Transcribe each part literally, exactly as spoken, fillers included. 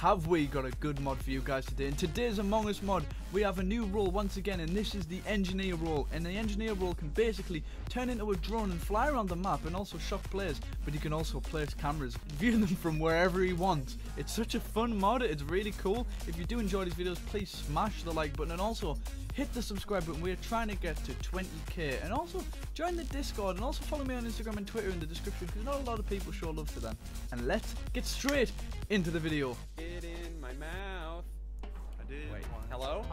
Have we got a good mod for you guys today? In today's Among Us mod, we have a new role once again, and this is the engineer role. And the engineer role can basically turn into a drone and fly around the map and also shock players, but he can also place cameras, view them from wherever he wants. It's such a fun mod, it's really cool. If you do enjoy these videos, please smash the like button and also hit the subscribe button. We're trying to get to twenty K, and also join the Discord, and also follow me on Instagram and Twitter in the description, because not a lot of people show love to them. And let's get straight into the video. It in my mouth. I did. Wait, hello?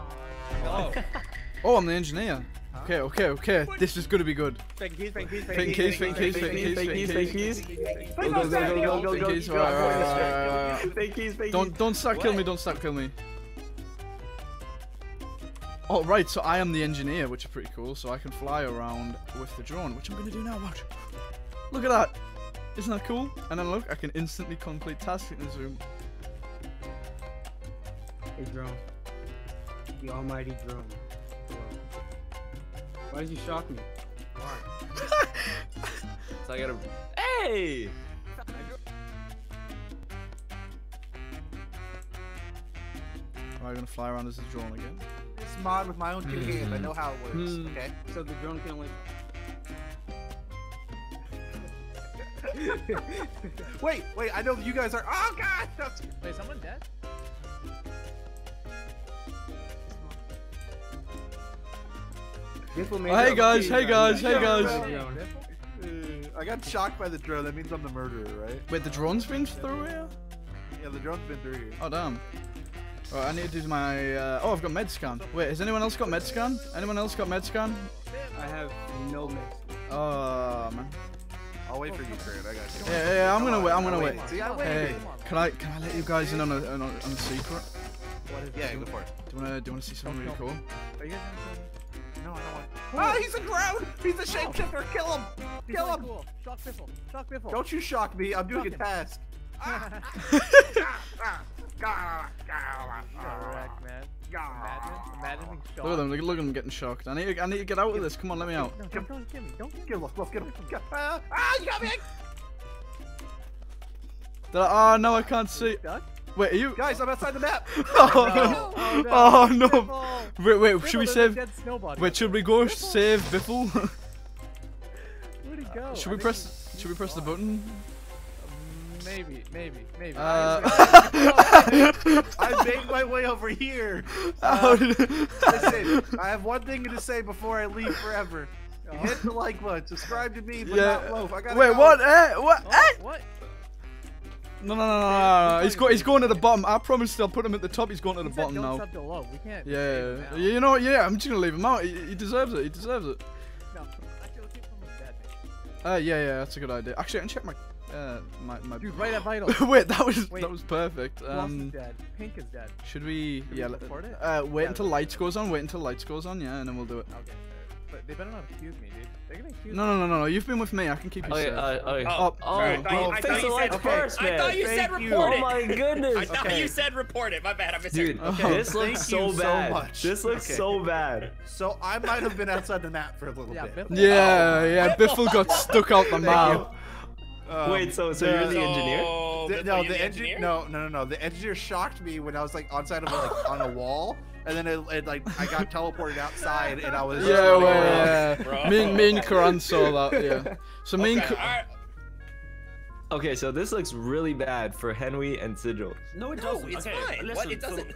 Hello. Oh, I'm the engineer. Huh? Okay, okay, okay. What? This is gonna be good. Fake keys, fake keys, fake keys, fake keys, fake keys, fake keys, fake keys. Go, go, go, go, go, go. Fake keys, fake keys. Don't, don't start killing me. Don't start killing me. Oh right, so I am the engineer, which is pretty cool. So I can fly around with the drone, which I'm gonna do now. Watch. Look at that. Isn't that cool? And then look, I can instantly complete tasks in Zoom. Hey drone. The almighty drone. Why did you shock me? Why? So I gotta... Hey! Am I gonna fly around as a drone again? This mod with my own two games, I know how it works. Mm. Okay. So the drone can only... Wait, wait, I know you guys are... Oh god! That's... Wait, someone dead? Oh, hey guys, hey guys, hey guys! I got shocked by the drone, that means I'm the murderer, right? Wait, the drone's been through here? Yeah, the drone's been through here. Oh damn. Alright, I need to do my... Uh... Oh, I've got med scan. Wait, has anyone else got med scan? Anyone else got med scan? I have no med scan. Oh, man. I'll wait for you, Grant. I got you. Yeah, yeah, yeah, I'm gonna wait, I'm gonna wait. See, I waited. Hey, can I, can I let you guys in on a, on a, on a secret? What is yeah, go for it. Do you wanna, do you wanna see something really cool? Are you guys No, I don't want to. Oh, oh, he's a drone! He's a shapeshifter! Oh. Kill him! Kill he's him! Cool. Shock Biffle! Shock Biffle! Don't you shock me! I'm doing shock a him. task! Ah! Ah! Ah! Wreck, man. Imagine, imagine being shocked. Look at them, look at them getting shocked. I need to, I need to get out of this. Come on, let me out. No, don't, don't get me. Don't get me. Get off, get him. Ah! You got me! Ah, oh, no, I can't see. Wait, are you guys? I'm outside the map. Oh no! No. Oh no! Oh, no. Wait, wait. Biffle, should we save? Wait, should we go Biffle? save Biffle? Where'd he go? Should we I press? Should we press gone. the button? Maybe, maybe, maybe. Uh, I made my way over here. Uh, listen, I have one thing to say before I leave forever. Oh. Hit the like button. Subscribe to me, but yeah. not Loaf. I gotta wait, go. what? Eh? What? Oh, eh? What? No, no, no, no, no, he's, go he's going to the bottom. I promised I'll put him at the top. He's going to the bottom now. We can't yeah, yeah. You know what? Yeah, I'm just going to leave him out. He, he deserves it. He deserves it. No, actually, I'll keep him with dead. Uh, yeah, yeah, that's a good idea. Actually, I can check my... Uh, my, my... Dude, right at vital. Wait, that was wait. that was perfect. Um, dead. Pink is dead. Should we... Should yeah, we let, it? Uh, wait yeah, until lights goes on. Wait until lights goes on, yeah, and then we'll do it. Okay. But they better not accuse me, dude. They're gonna accuse me. No, no, no, no, no. You've been with me. I can keep you okay, safe. Uh, okay. Oh, oh, right. oh, I thought you, I thought you said okay. first, man. I thought you Thank said report you. it. Oh my goodness. I thought okay. you said report it. My bad. I missed it. Okay. This looks so bad. So much. This looks okay. so bad. So I might have been outside the map for a little yeah, bit. Biffle. Yeah, oh. yeah. Biffle got stuck out the map. Um, Wait, so so the, you're the engineer? So the, no, the, the engineer. No, no, no, no. The engineer shocked me when I was like outside of like on a wall. And then it, it, like I got teleported outside, and I was yeah, well, yeah. Bro. Me, me and Karan saw that. Yeah. So me okay, and right. okay, so this looks really bad for Henwy and Sigils. No, it doesn't. No, it's okay, fine. Listen, what? It doesn't.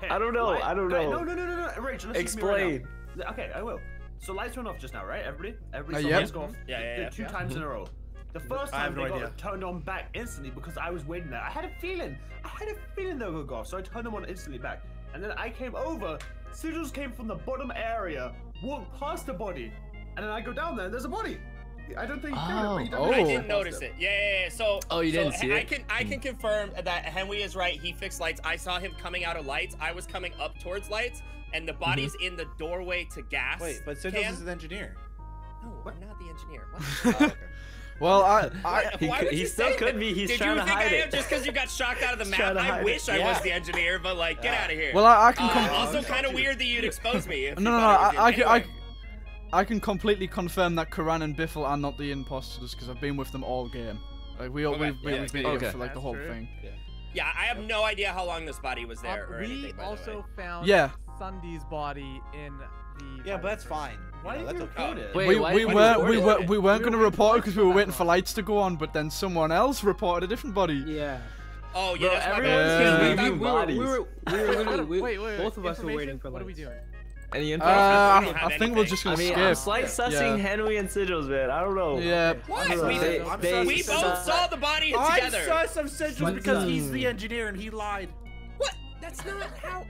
Hey, I don't know. Light, I don't know. No, no, no, no, no. Rage, listen Explain. To me right now. Okay, I will. So lights went off just now, right? Everybody, everybody. Uh, yeah. Go off. Yeah, yeah, yeah. Two yeah. times mm-hmm. in a row. The first time no they idea. got turned on back instantly because I was waiting there. I had a feeling. I had a feeling they were gonna go off, so I turned them on instantly back. And then I came over, Sigils came from the bottom area, walked past the body, and then I go down there and there's a body. I don't think he oh, did it, but he oh. I didn't notice it. Yeah, yeah, yeah. So, oh, you so didn't see I it? Can, I can confirm that Henwy is right. He fixed lights. I saw him coming out of lights. I was coming up towards lights, and the body's mm-hmm. in the doorway to gas. Wait, but Sigils is an engineer. No, what? I'm not the engineer. What? Oh, okay. Well, I, I he, could, he still could that? be. He's Did trying to hide it. Did you think I am just because you got shocked out of the map? I wish yeah. I was the engineer, but like, get yeah. out of here. Well, I, I can. Uh, also, kind of weird that you'd expose me. If no, no, no. I, I, anyway. I, I can completely confirm that Karan and Biffle are not the imposters because I've been with them all game. Like we all, okay. we've, yeah, we've yeah, been okay. here for like That's the whole true. thing. Yeah. Yeah, I have no idea how long this body was there. Um, or we anything, by also the way. found yeah. Sunday's body in the. Yeah, but that's fine. Why no, did you report it? We we weren't we were we weren't gonna report it because we were waiting for lights to go on, but then someone else reported a different body. Yeah. Oh yeah. Everyone's gonna leave bodies. We were we were literally wait wait both of us were waiting for lights. What are we doing? Any info? Uh, I, I think we're just gonna I mean, skip. I'm slight sussing yeah. Henwy and Sigils, man. I don't know. Yeah. What? Uh, we they, they, we both uh, saw the body together. I sussed Sigils because um, he's the engineer and he lied. What? That's not how.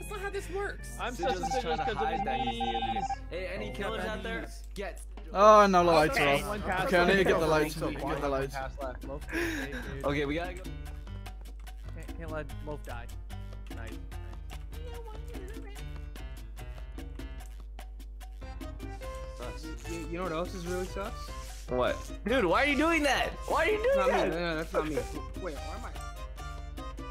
That's not how this works. I'm sussing Sigils because of me. Hey, any oh, killers out there? Get. Oh no, the lights okay. are off. Okay, I need to get the lights. Get the lights. Okay, we gotta go. Can't let Loaf die. Nice. You, you know what else is really sus? What? Dude, why are you doing that? Why are you doing that? Me. No, no, that's not me. Wait, why am I?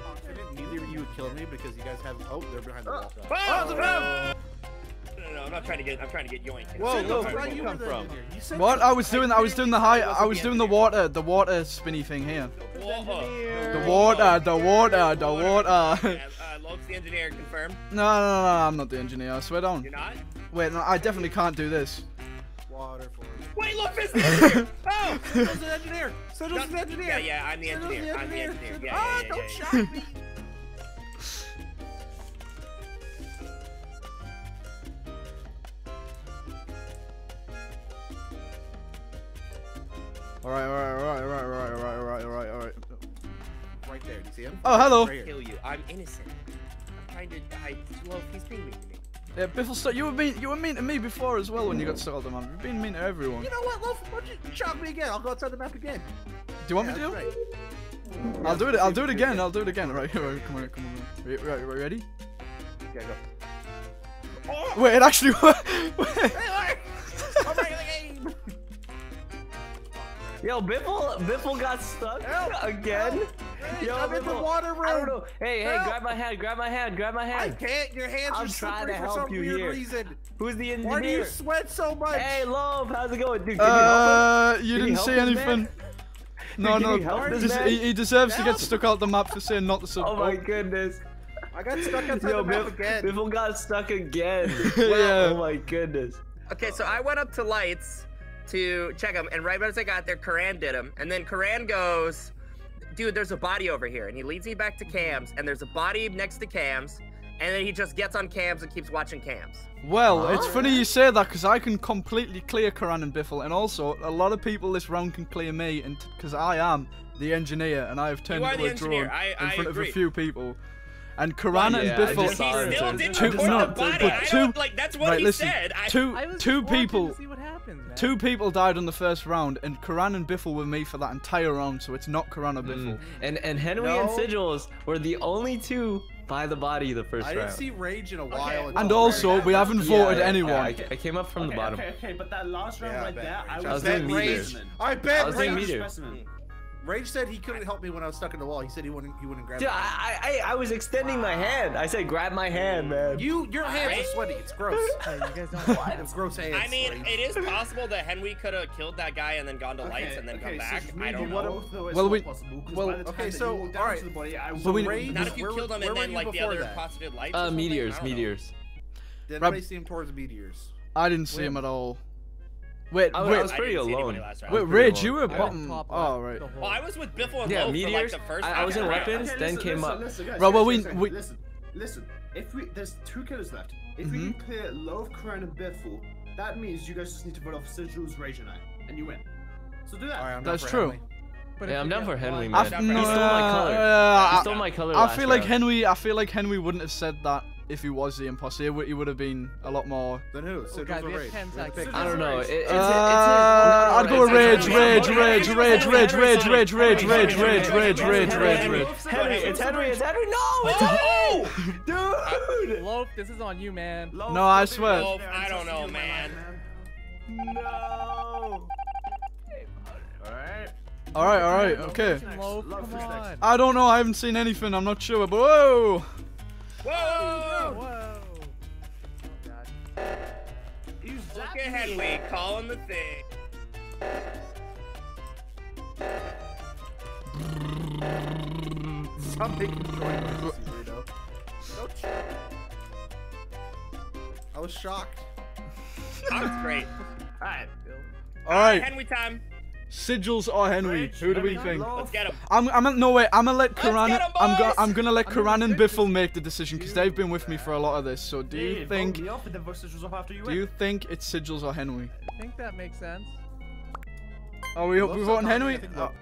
I didn't either of you would kill me because you guys have. Oh, they're behind the wall. Oh, oh, oh. No, no, no, I'm not trying to get. I'm trying to get yoinked. Whoa, whoa, where did you come from? You what? I was doing. I was doing the high. I was doing the water. The water spinny thing here. Water. The water. The water. The water. Love's the engineer. Confirmed. No, no, no, no, I'm not the engineer. I swear down. You're not. Wait, no, I definitely can't do this. Water for Wait, look, this is here. Oh, Sigils is an engineer. Sigils is an engineer. Yeah, yeah, I'm the engineer. The engineer. I'm the engineer. Yeah, ah, yeah, yeah, don't yeah, shock yeah. me. All right, all right, all right, all right, all right, all right, all right, all right. Right there. Do you see him? Oh, hello. Right kill you. I'm innocent. I'm trying to hide. Well, he's being mean to me. Yeah, Biffle, so you were mean. You were mean to me before as well when you got stolen, man. You've been mean to everyone. You know what, Loaf? Why don't you shock me again? I'll go outside the map again. Do you want yeah, me to? Right. I'll do it. I'll do it again. I'll do it again. Right, right, right come on, come on. Right, right, right ready? Yeah, go. Oh! Wait, it actually worked. I'm right in the game. Yo, Biffle, Biffle got stuck help, again. Help. Hey, Yo, I'm Biffle. in the water room. I don't know. Hey, help. hey, grab my hand, grab my hand, grab my hand. I can't. Your hands I'm are trying to help for some you weird here. Reason. Who's the engineer? Why do you sweat so much? Hey, Loaf, how's it going, dude? Can uh, you, help you didn't say anything. No, no. Help he, he deserves help. to get stuck out the map for saying not to sub. Oh my goodness. I got stuck outside Yo, the map Biff, again. Biffle got stuck again. Wow. Yeah. Oh my goodness. Okay, so I went up to lights to check him, and right as I got there, Karan did him, and then Karan goes, dude, there's a body over here, and he leads me back to Cam's, and there's a body next to Cam's, and then he just gets on Cam's and keeps watching Cam's. Well, oh, it's yeah. funny you say that, because I can completely clear Karan and Biffle, and also, a lot of people this round can clear me, and because I am the engineer, and I have turned into a drone I, in I front agree. of a few people. And Karan well, yeah, and Biffle, he still didn't two, no, the body. But two, like that's what right, he listen, said. I, two, I was two people, see what happens, man. two people died on the first round, and Karan and Biffle were me for that entire round, so it's not Karan or Biffle. Mm. And and Henwy no. and Sigils were the only two by the body the first I round. I didn't see Rage in a while. Okay. And also, we haven't voted yeah, yeah, anyone. Yeah, I, I came up from okay, the bottom. Okay, okay, but that last round yeah, right there, I, I was doing Rage. I bet Rage. Rage said he couldn't help me when I was stuck in the wall. He said he wouldn't. He wouldn't grab. Dude, me. I, I, I was extending wow. my hand. I said, "Grab my hand, man." You, your hands Rage? are sweaty. It's gross. Hey, you guys don't know it's gross hands. I mean, Rage. it is possible that Henwy could have killed that guy and then gone to okay, lights and then okay, come back. So I don't know. Well, we. Well, okay, so all right. The body, I so we, Rage, not if you where, killed him and then like the other positive lights. Uh, meteors, meteors. Did anybody see him towards meteors? I didn't see him at all. Wait, I was, wait, I was pretty alone. Last round. Wait, Rage, you were bottom. Oh, right. Well, I was with Biffle and yeah, Loaf meteors. For like the first I, I was in weapons, okay, then listen, came listen, up. Listen, guys, Bro, well, we, we listen, listen. If we there's two killers left. If mm-hmm. we can clear Loaf, Karan, and Biffle, that means you guys just need to vote off Sigils, Rage, and I, and you win. So do that. Right, That's true. Henwy. But yeah, I'm down for Henwy, man. He stole my color. He stole my color. I feel like Henwy. I feel like Henwy wouldn't have said that. If he was the imposter, he would, he would have been a lot more. Then who? So okay, Rage. I don't know. It, it's, uh, it's, it's, uh, I'd go with Rage, Rage, Rage, Rage, Rage, Rage, Rage, Rage, Rage, Rage, Rage, Rage, Rage, Rage. Henwy, it's Henwy, it's Henwy. No, it's Henwy, dude. Loaf, this is on you, man. No, I swear. Loaf, I don't know, man. No. All right. All right, all right, okay. I don't know. I haven't seen anything. I'm not sure. But whoa. Whoa! Whoa! Oh god. He's Look at Henwy calling the thing. Stop taking shortcuts, you weirdo. I was shocked. I was great. Alright, Bill. Alright. Henwy time. Sigils or Henwy? Rage, who do we think? Let's get him. I'm, I'm no way. I'm gonna let Karan. Him, I'm gonna, I'm gonna let Karan and Biffle make the decision because they've been with me for a lot of this. So do you yeah, think? You do you think it's Sigils or Henwy? I think that makes sense. Oh, we hope we vote on Henwy. Oh.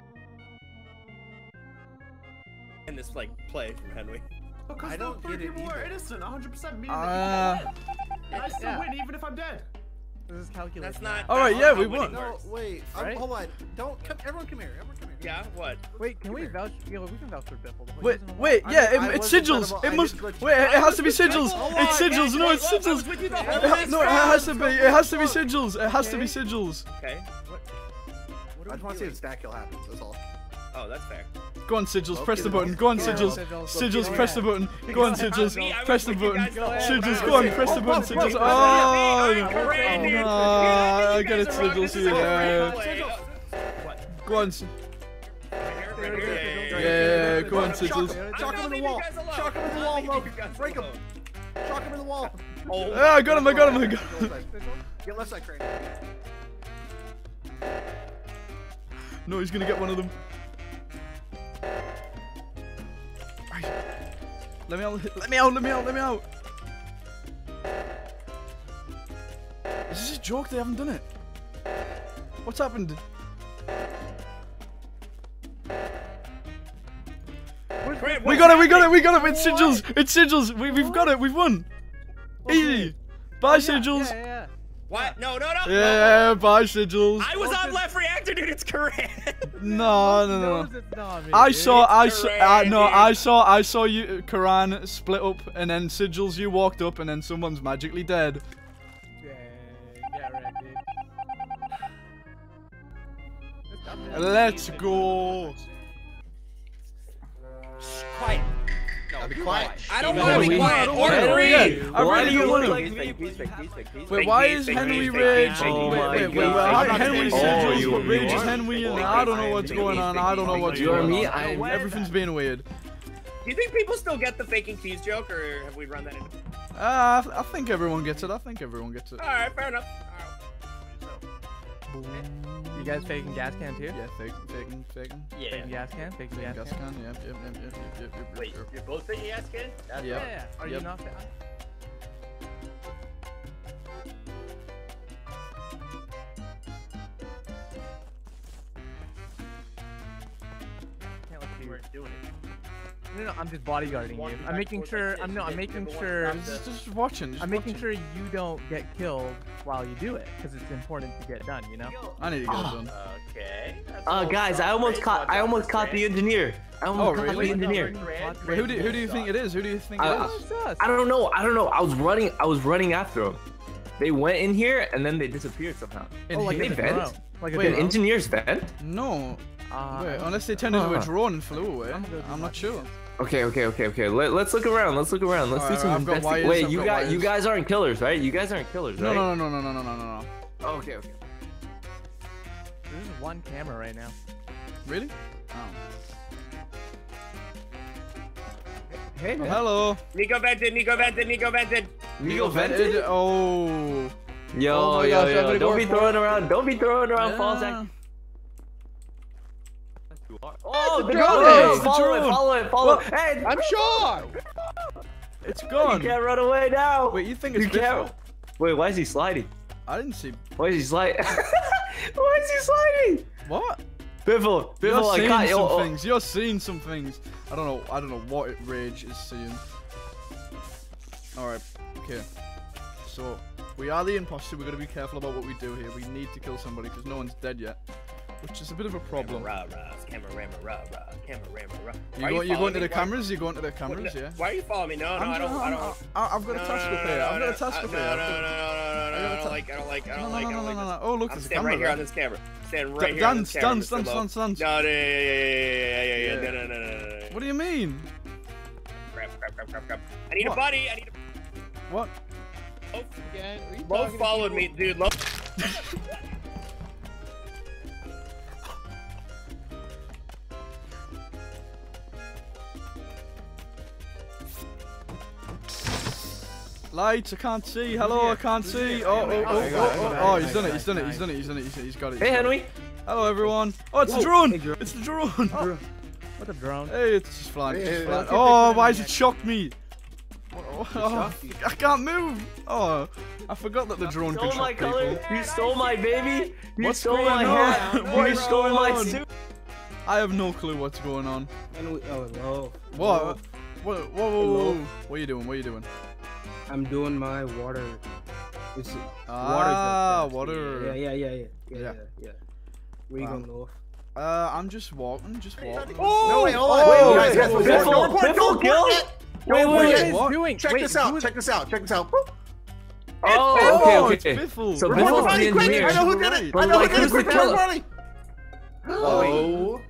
And this like play from Henwy. Because I don't get it. More innocent, one hundred percent me. Uh, I still yeah. win even if I'm dead. This is calculated. That's not. All right, yeah, we won. No, wait. Right? Hold on. Don't. Come, everyone, come here. Everyone, come here. Yeah. What? Wait. Can come we here. vouch? Yeah, we can vouch for Biffle. Wait. Wait. Yeah. I mean, it, it's Sigils. About, it must. Wait. It has to be Sigils. It's Sigils. No, it's Sigils. No, it has to be. It has to be Sigils. It has to be Sigils. Okay. I just want to see if stack kill happens. That's all. Oh, that's fair. Go on, Sigils, press the button. Go on, Sigils. Sigils, press the button. Go on, Sigils. Press the button. Sigils, go on, press the button. Sigils. Oh, I get it, Sigils. Go on. Yeah, go on, Sigils. Chalk him in the wall. Chalk him in the wall, bro. Break him. Chalk him in the wall. Ah, I got him. I got him. I got him. Get left side, Crane. No, he's gonna get one of them. Let me out, let me out, let me out, let me out! Is this a joke? They haven't done it. What's happened? Wait, we got it, we got it, we got it! It's what? Sigils! It's Sigils! We, we've got it, we've won! Okay. Easy! Bye, oh, yeah, Sigils! Yeah, yeah. What? No, no, no! Yeah, no. Bye, Sigils! I was on left reactor, dude, it's Karan! No, no, no. no. I saw, I saw, uh, no, I saw, I saw you, Karan, split up, and then Sigils, you walked up, and then someone's magically dead. Yeah, yeah, right, dude. Let's go. Quiet. No, be quiet. I don't want to be quiet or breathe. I really want to. Wait, why is Henwy Rage? Wait, wait, Henwy Sigils, Rage is Henwy, and I don't know what's going on. I don't know what's going on. Everything's being weird. Do you think people still get the faking keys joke, or have we run that into? Ah, I think everyone gets it. I think everyone gets it. All right, fair enough. You guys faking gas can too? Yeah, faking, faking, faking. Yeah. Faking gas can, faking, faking gas can. can. Yep, yep, yep, yep, yep, yep, yep. Wait, you're both faking gas can? That's yep. right. Yeah, yeah. Are yep. you not faking? Can't let you weren't doing it. No, no, I'm just bodyguarding you. I'm making sure. I'm no. I'm making sure. Just, just watching. Just I'm making watching. sure you don't get killed while you do it, because it's important to get done. You know. I need to get oh. done. Okay. Oh, uh, guys, I almost caught. I almost caught the engineer. I almost oh, caught really? the engineer. Wait, who do you, who do you think it is? Who do you think I, it is? I don't know. I don't know. I was running. I was running after him. They went in here and then they disappeared somehow. In oh, like they vent? Wow. Like an engineer's vent? No. Uh, Wait, unless they turned uh, into a drone and flew away. I'm, I'm not sure. Okay, okay, okay, okay. Let, let's look around. Let's look around. Let's All do right, some investigation. Wait, I've you got, got you guys aren't killers, right? You guys aren't killers, no, right? No, no, no, no, no, no, no, no. Oh, okay, okay. There's one camera right now. Really? Oh. Hey, man. Oh, hello. Nico vented. Nico vented. Nico vented. Nico vented. Oh. Yo, oh yo, gosh, yo! Don't be throwing it. around. Don't be throwing around yeah. false accusations. Oh, the drone! Hey, follow it, follow it, follow it! Hey, I'm sure! It's gone! You can't run away now! Wait, you think it's Biffle? Wait, why is he sliding? I didn't see... Why is he sliding? Why is he sliding? What? Biffle, Biffle, You're I caught you! Some oh, things. You're seeing some things. I don't know, I don't know what it Rage is seeing. Alright, okay. So, we are the imposter, we're gonna be careful about what we do here. We need to kill somebody, because no one's dead yet. Which is a bit of a problem. Camera, rah, camera, rah, rah, camera, rah, rah. You, go, you, you going to the cameras? You going to the cameras? Yeah. Why are you following me? No, no, I'm, I don't. I don't. I've got a task with here. I've got a task with here. No, no, no, no, no, no. I don't like. I don't like. I don't like. I don't like. Oh, look, there's a camera. Stand right here on this camera. Stand right here. Dance, dance, dance, dance, dance. No, no, yeah, yeah, yeah, yeah, yeah. No, no, no, no. What do you mean? Grab, grab, grab, grab, grab. I need a buddy. I need a. What? Loaf followed me, dude. Loaf. Lights, I can't see. Hello, I can't see. Oh, oh, oh, oh, oh, oh, oh, he's done it, he's done it, he's done it, he's done it, he's done it, he's got it. Hey, Henwy. Hello, everyone. Oh, it's the drone. It's the drone. What a drone. Hey, it's just flying. It's just flying. Oh, why has it shocked me? Oh, I can't move. Oh, I forgot that the drone could shock people. You stole my baby. You stole my hat. You stole my suit. I have no clue what's going on. And we, oh, hello. What? Whoa, whoa, whoa, whoa. What are you doing? What are you doing? I'm doing my water. It's ah, water. water. Yeah, yeah, yeah, yeah, yeah, yeah. yeah. Where wow. you going, Loaf? Uh, I'm just walking, just walking. Oh, no, wait, hold on. Oh, wait, wait, wait, wait, wait, wait, Biffle, kill it. Wait, wait, what are you doing? Check wait, this out. Check, check this out. Check this out. Oh, Biffle. okay, okay. It's Biffle. So Biffle is in here. I know who did it. I know who did it. Quick, everybody. Oh,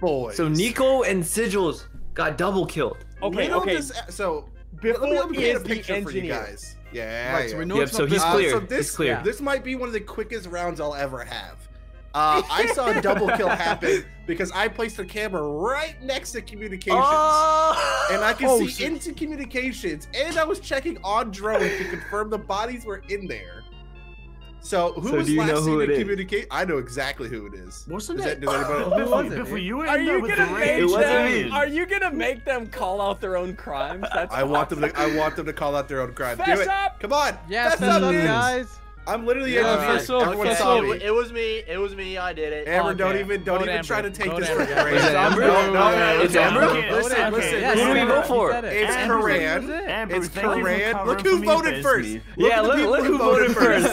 boy. So Nico and Sigils got double killed. Okay, okay. Just, so Biffle is the engineer for you guys. Yeah. Right, yeah. So we know yep, so he's clear. Uh, so this, he's clear. This might be one of the quickest rounds I'll ever have. Uh, I saw a double kill happen because I placed the camera right next to communications, oh! and I could oh, see shit. into communications, and I was checking on drone to confirm the bodies were in there. So who so was last seen in communication? I know exactly who it is. What's the name? Does anybody know? Who was it? You Are you gonna make them? Are you gonna make them call out their own crimes? That's I want them to. I want them to call out their own crimes. Fess Do it. Up. Come on. Yeah, fess up, guys. I'm literally yeah, right. so, Everyone okay. saw me. It was me. It was me. I did it. Amber, okay. don't even, don't Go even try to take Go this. Amber. Amber. Is it Amber? No, no, no. It's Amber. Listen, okay. listen. Yes, who do we vote for? It's Karan. It's Karan. Look who voted first. Yeah, look who voted first.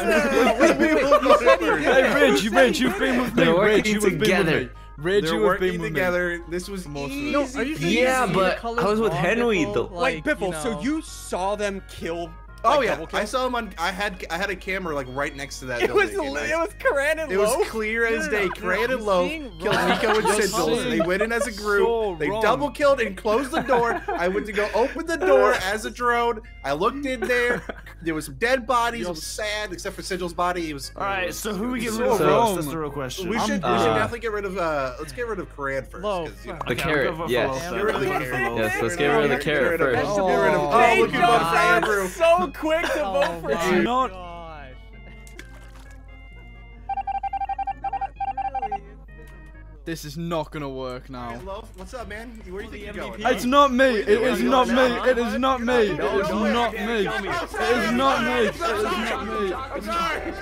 Hey, Rage, Rage, you've been with me. Rage, you've been with me. Rage, you were being together. Me. This was easy. No, are you yeah, but I was with Henwy though. Like Biffle, so you saw them kill. Oh like yeah, I saw him on. I had I had a camera like right next to that. It building, was I, it was Karan and Loaf. It was clear as day. Karan and Loaf killed wrong. Nico and Sigils. They went in as a group. So they wrong. double killed and closed the door. I went to go open the door as a drone. I looked in there. There was some dead bodies. It was sad, except for Sigils' body. He was. All right, so who we get rid of? So, that's the real question. We should uh, we should definitely get rid of. Uh, let's get rid of Karan first. You know, the carrot. Yes. Get rid of the carrot. Yes. Let's get rid of the carrot first. Oh, look who voted for Amber. Quick to vote for you. Not really. This is not gonna work now. Hey, Loaf, what's up, man? Where do you think you're going? It's not me. It is not me. It is not me. It is not me. It is not me. It is not me. I'm sorry.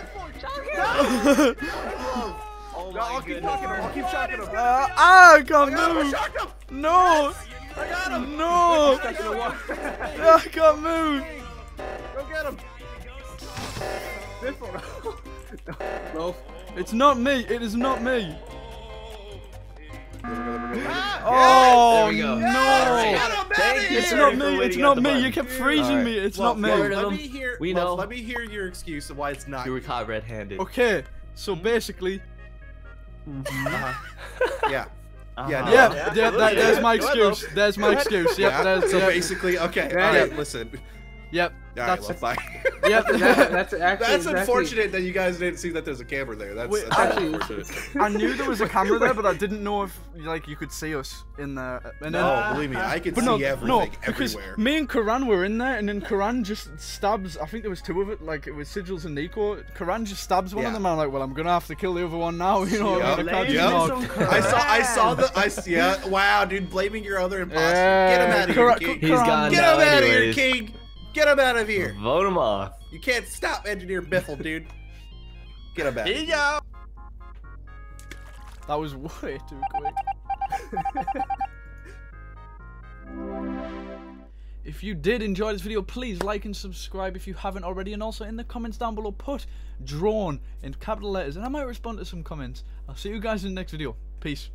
No, I'll keep talking. I'll keep shocking him. I can't move. No. I got him. No. I can't move. Go get him! Biffle! It's not me! It is not me! Ah, oh yes, no! Yes, Thank you, it's not me! It's not me! You kept freezing right. me! It's well, not me! Let me hear. We know. Well, let me hear your excuse of why it's not. You were caught red-handed. Okay, so basically. Mm-hmm. uh-huh. Yeah. Uh-huh. Yeah, yeah, yeah. yeah that, there's my excuse. There's my excuse. Yep. Yeah. That's, so yeah. basically, okay. All right, yeah. listen. Yep. All right, that's well, a, yep. that, that's, actually, that's unfortunate exactly. that you guys didn't see that there's a camera there. That's, Wait, that's actually, unfortunate. I knew there was a camera there, but I didn't know if like you could see us in there. And no, then, believe me, I could see no, everything no, because everywhere. Me and Karan were in there, and then Karan just stabs. I think there was two of it. Like it was Sigils and Nico. Karan just stabs one yeah. of them. And I'm like, well, I'm gonna have to kill the other one now. You know, yep. I, mean, I, can't yep. I saw, I saw the, I yeah. Wow, dude, blaming your other imposter. Yeah. Get him out of here, Karan, King. He's gone Get him out of here, King. Get him out of here! Vote him off. You can't stop Engineer Biffle, dude. Get him out. Here you go! That was way too quick. If you did enjoy this video, please like and subscribe if you haven't already. And also in the comments down below, put drawn in capital letters. And I might respond to some comments. I'll see you guys in the next video. Peace.